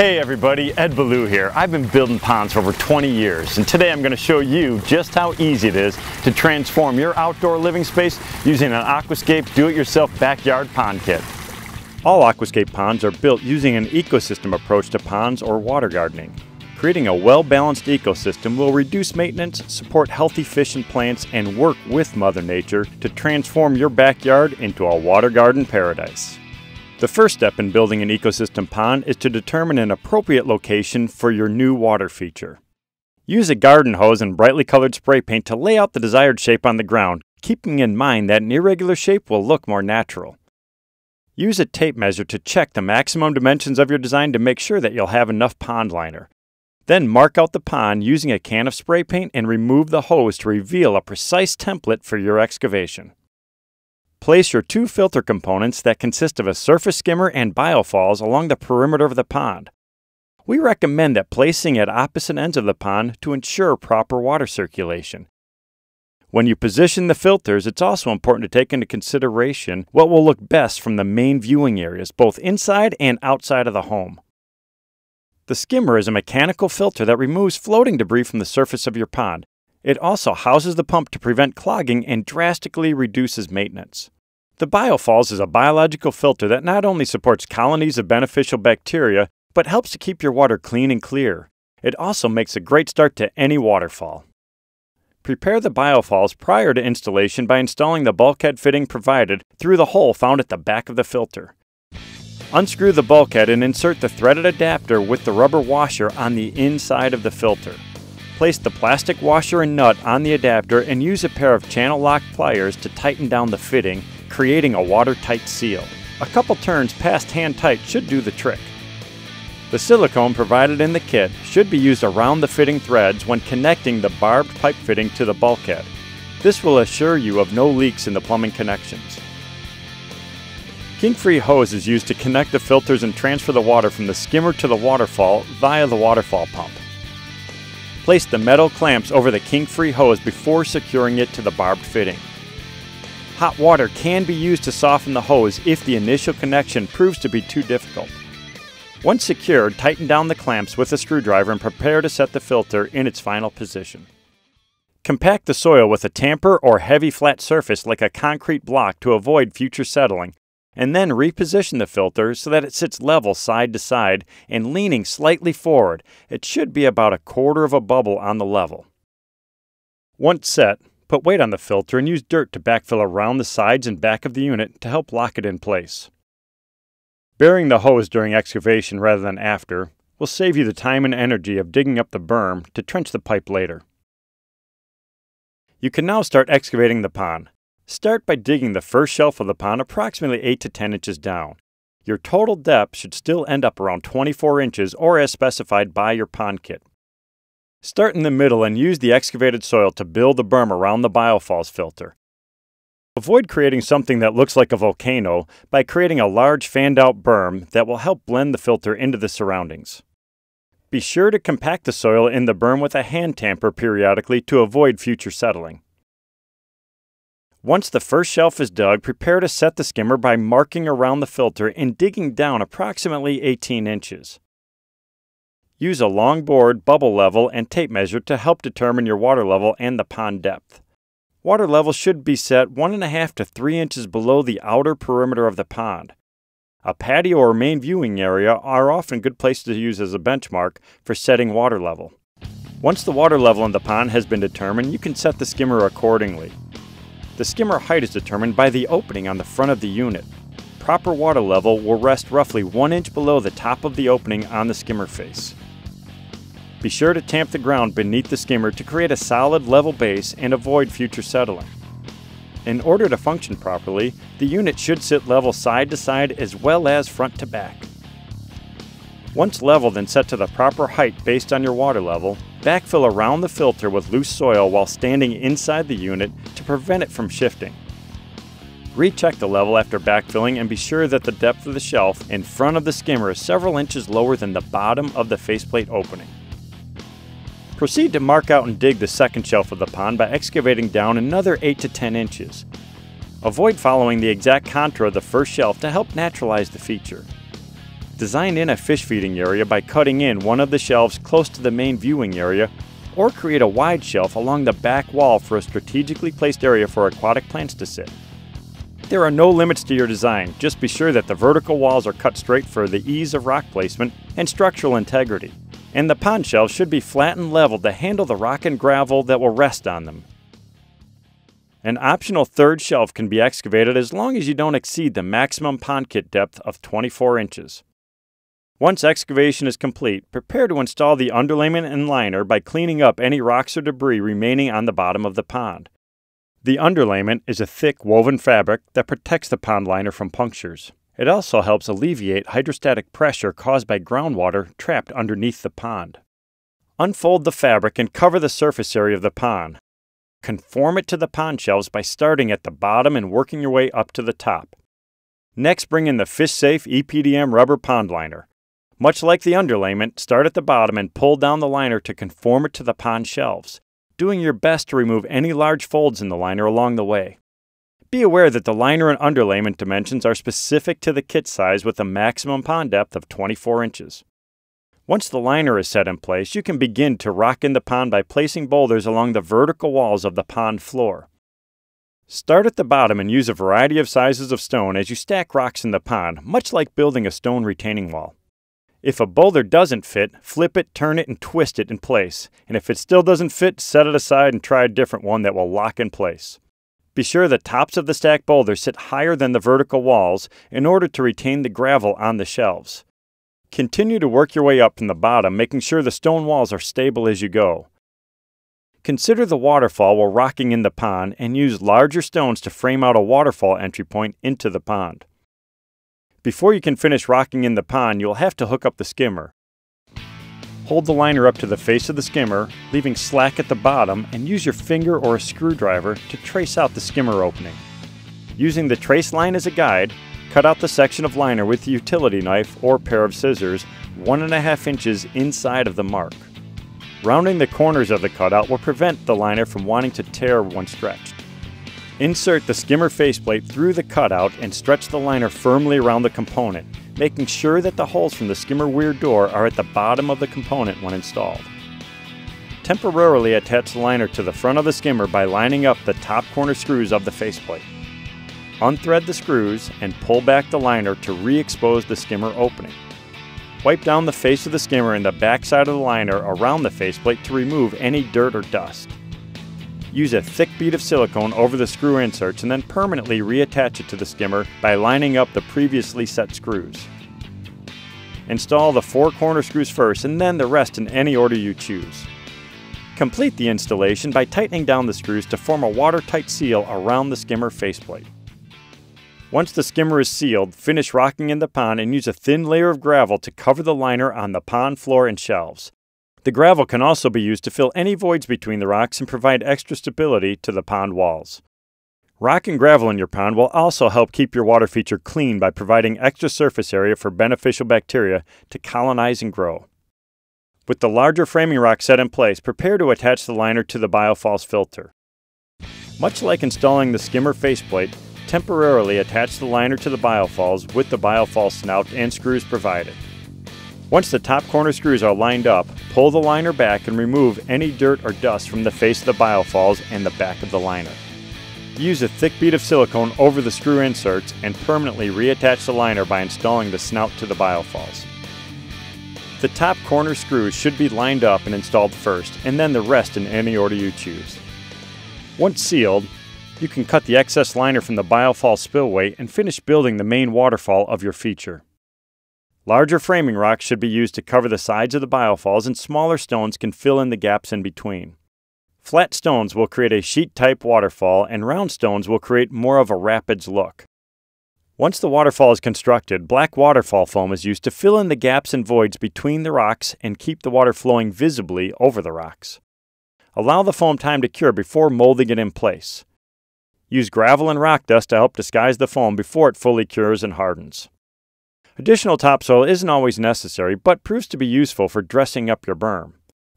Hey everybody, Ed Ballew here. I've been building ponds for over 20 years, and today I'm going to show you just how easy it is to transform your outdoor living space using an Aquascape do-it-yourself backyard pond kit. All Aquascape ponds are built using an ecosystem approach to ponds or water gardening. Creating a well-balanced ecosystem will reduce maintenance, support healthy fish and plants, and work with Mother Nature to transform your backyard into a water garden paradise. The first step in building an ecosystem pond is to determine an appropriate location for your new water feature. Use a garden hose and brightly colored spray paint to lay out the desired shape on the ground, keeping in mind that an irregular shape will look more natural. Use a tape measure to check the maximum dimensions of your design to make sure that you'll have enough pond liner. Then mark out the pond using a can of spray paint and remove the hose to reveal a precise template for your excavation. Place your two filter components that consist of a surface skimmer and BioFalls along the perimeter of the pond. We recommend that placing at opposite ends of the pond to ensure proper water circulation. When you position the filters, it's also important to take into consideration what will look best from the main viewing areas, both inside and outside of the home. The skimmer is a mechanical filter that removes floating debris from the surface of your pond. It also houses the pump to prevent clogging and drastically reduces maintenance. The BioFalls is a biological filter that not only supports colonies of beneficial bacteria, but helps to keep your water clean and clear. It also makes a great start to any waterfall. Prepare the BioFalls prior to installation by installing the bulkhead fitting provided through the hole found at the back of the filter. Unscrew the bulkhead and insert the threaded adapter with the rubber washer on the inside of the filter. Place the plastic washer and nut on the adapter and use a pair of channel lock pliers to tighten down the fitting, creating a watertight seal. A couple turns past hand tight should do the trick. The silicone provided in the kit should be used around the fitting threads when connecting the barbed pipe fitting to the bulkhead. This will assure you of no leaks in the plumbing connections. Kink-free hose is used to connect the filters and transfer the water from the skimmer to the waterfall via the waterfall pump. Place the metal clamps over the kink-free hose before securing it to the barbed fitting. Hot water can be used to soften the hose if the initial connection proves to be too difficult. Once secured, tighten down the clamps with a screwdriver and prepare to set the filter in its final position. Compact the soil with a tamper or heavy flat surface like a concrete block to avoid future settling, and then reposition the filter so that it sits level side to side and leaning slightly forward. It should be about a quarter of a bubble on the level. Once set, put weight on the filter and use dirt to backfill around the sides and back of the unit to help lock it in place. Burying the hose during excavation rather than after will save you the time and energy of digging up the berm to trench the pipe later. You can now start excavating the pond. Start by digging the first shelf of the pond approximately 8 to 10 inches down. Your total depth should still end up around 24 inches or as specified by your pond kit. Start in the middle and use the excavated soil to build the berm around the BioFalls filter. Avoid creating something that looks like a volcano by creating a large fanned-out berm that will help blend the filter into the surroundings. Be sure to compact the soil in the berm with a hand tamper periodically to avoid future settling. Once the first shelf is dug, prepare to set the skimmer by marking around the filter and digging down approximately 18 inches. Use a long board, bubble level, and tape measure to help determine your water level and the pond depth. Water level should be set 1.5 to 3 inches below the outer perimeter of the pond. A patio or main viewing area are often good places to use as a benchmark for setting water level. Once the water level in the pond has been determined, you can set the skimmer accordingly. The skimmer height is determined by the opening on the front of the unit. Proper water level will rest roughly 1 inch below the top of the opening on the skimmer face. Be sure to tamp the ground beneath the skimmer to create a solid level base and avoid future settling. In order to function properly, the unit should sit level side to side as well as front to back. Once leveled and set to the proper height based on your water level, backfill around the filter with loose soil while standing inside the unit to prevent it from shifting. Recheck the level after backfilling and be sure that the depth of the shelf in front of the skimmer is several inches lower than the bottom of the faceplate opening. Proceed to mark out and dig the second shelf of the pond by excavating down another 8 to 10 inches. Avoid following the exact contour of the first shelf to help naturalize the feature. Design in a fish feeding area by cutting in one of the shelves close to the main viewing area, or create a wide shelf along the back wall for a strategically placed area for aquatic plants to sit. There are no limits to your design, just be sure that the vertical walls are cut straight for the ease of rock placement and structural integrity. And the pond shelves should be flat and level to handle the rock and gravel that will rest on them. An optional third shelf can be excavated as long as you don't exceed the maximum pond kit depth of 24 inches. Once excavation is complete, prepare to install the underlayment and liner by cleaning up any rocks or debris remaining on the bottom of the pond. The underlayment is a thick woven fabric that protects the pond liner from punctures. It also helps alleviate hydrostatic pressure caused by groundwater trapped underneath the pond. Unfold the fabric and cover the surface area of the pond. Conform it to the pond shelves by starting at the bottom and working your way up to the top. Next, bring in the FishSafe EPDM rubber pond liner. Much like the underlayment, start at the bottom and pull down the liner to conform it to the pond shelves, doing your best to remove any large folds in the liner along the way. Be aware that the liner and underlayment dimensions are specific to the kit size with a maximum pond depth of 24 inches. Once the liner is set in place, you can begin to rock in the pond by placing boulders along the vertical walls of the pond floor. Start at the bottom and use a variety of sizes of stone as you stack rocks in the pond, much like building a stone retaining wall. If a boulder doesn't fit, flip it, turn it, and twist it in place. And if it still doesn't fit, set it aside and try a different one that will lock in place. Be sure the tops of the stacked boulders sit higher than the vertical walls in order to retain the gravel on the shelves. Continue to work your way up from the bottom, making sure the stone walls are stable as you go. Consider the waterfall while rocking in the pond and use larger stones to frame out a waterfall entry point into the pond. Before you can finish rocking in the pond, you'll have to hook up the skimmer. Hold the liner up to the face of the skimmer, leaving slack at the bottom, and use your finger or a screwdriver to trace out the skimmer opening. Using the trace line as a guide, cut out the section of liner with a utility knife or pair of scissors 1.5 inches inside of the mark. Rounding the corners of the cutout will prevent the liner from wanting to tear when stretched. Insert the skimmer faceplate through the cutout and stretch the liner firmly around the component, making sure that the holes from the skimmer weir door are at the bottom of the component when installed. Temporarily attach the liner to the front of the skimmer by lining up the top corner screws of the faceplate. Unthread the screws and pull back the liner to re-expose the skimmer opening. Wipe down the face of the skimmer and the backside of the liner around the faceplate to remove any dirt or dust. Use a thick bead of silicone over the screw inserts and then permanently reattach it to the skimmer by lining up the previously set screws. Install the 4 corner screws first and then the rest in any order you choose. Complete the installation by tightening down the screws to form a watertight seal around the skimmer faceplate. Once the skimmer is sealed, finish rocking in the pond and use a thin layer of gravel to cover the liner on the pond floor and shelves. The gravel can also be used to fill any voids between the rocks and provide extra stability to the pond walls. Rock and gravel in your pond will also help keep your water feature clean by providing extra surface area for beneficial bacteria to colonize and grow. With the larger framing rock set in place, prepare to attach the liner to the BioFalls filter. Much like installing the skimmer faceplate, temporarily attach the liner to the BioFalls with the BioFalls snout and screws provided. Once the top corner screws are lined up, pull the liner back and remove any dirt or dust from the face of the BioFalls and the back of the liner. Use a thick bead of silicone over the screw inserts and permanently reattach the liner by installing the snout to the BioFalls. The top corner screws should be lined up and installed first, and then the rest in any order you choose. Once sealed, you can cut the excess liner from the BioFalls spillway and finish building the main waterfall of your feature. Larger framing rocks should be used to cover the sides of the BioFalls, and smaller stones can fill in the gaps in between. Flat stones will create a sheet-type waterfall, and round stones will create more of a rapids look. Once the waterfall is constructed, black waterfall foam is used to fill in the gaps and voids between the rocks and keep the water flowing visibly over the rocks. Allow the foam time to cure before molding it in place. Use gravel and rock dust to help disguise the foam before it fully cures and hardens. Additional topsoil isn't always necessary, but proves to be useful for dressing up your berm.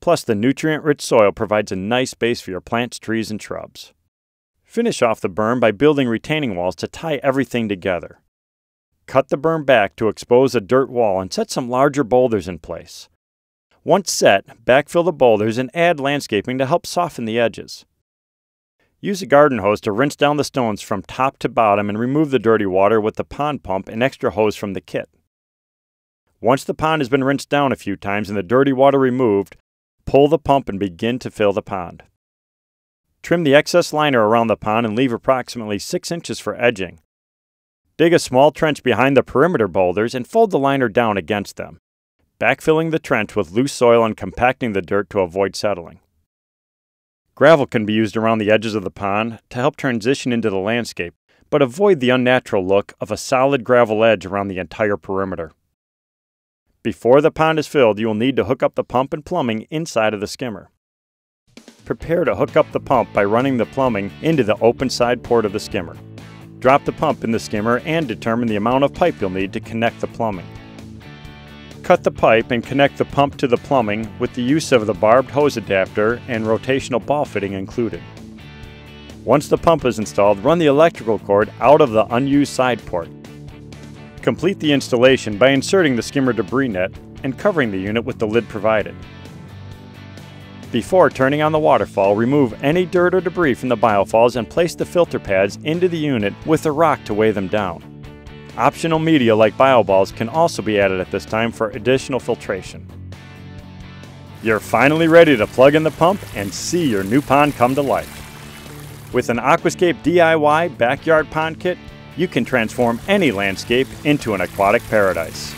Plus, the nutrient-rich soil provides a nice base for your plants, trees, and shrubs. Finish off the berm by building retaining walls to tie everything together. Cut the berm back to expose a dirt wall and set some larger boulders in place. Once set, backfill the boulders and add landscaping to help soften the edges. Use a garden hose to rinse down the stones from top to bottom and remove the dirty water with the pond pump and extra hose from the kit. Once the pond has been rinsed down a few times and the dirty water removed, pull the pump and begin to fill the pond. Trim the excess liner around the pond and leave approximately 6 inches for edging. Dig a small trench behind the perimeter boulders and fold the liner down against them, backfilling the trench with loose soil and compacting the dirt to avoid settling. Gravel can be used around the edges of the pond to help transition into the landscape, but avoid the unnatural look of a solid gravel edge around the entire perimeter. Before the pond is filled, you will need to hook up the pump and plumbing inside of the skimmer. Prepare to hook up the pump by running the plumbing into the open side port of the skimmer. Drop the pump in the skimmer and determine the amount of pipe you'll need to connect the plumbing. Cut the pipe and connect the pump to the plumbing with the use of the barbed hose adapter and rotational ball fitting included. Once the pump is installed, run the electrical cord out of the unused side port. Complete the installation by inserting the skimmer debris net and covering the unit with the lid provided. Before turning on the waterfall, remove any dirt or debris from the BioFalls and place the filter pads into the unit with a rock to weigh them down. Optional media like BioBalls can also be added at this time for additional filtration. You're finally ready to plug in the pump and see your new pond come to life. With an Aquascape DIY Backyard Pond Kit, you can transform any landscape into an aquatic paradise.